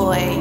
boy.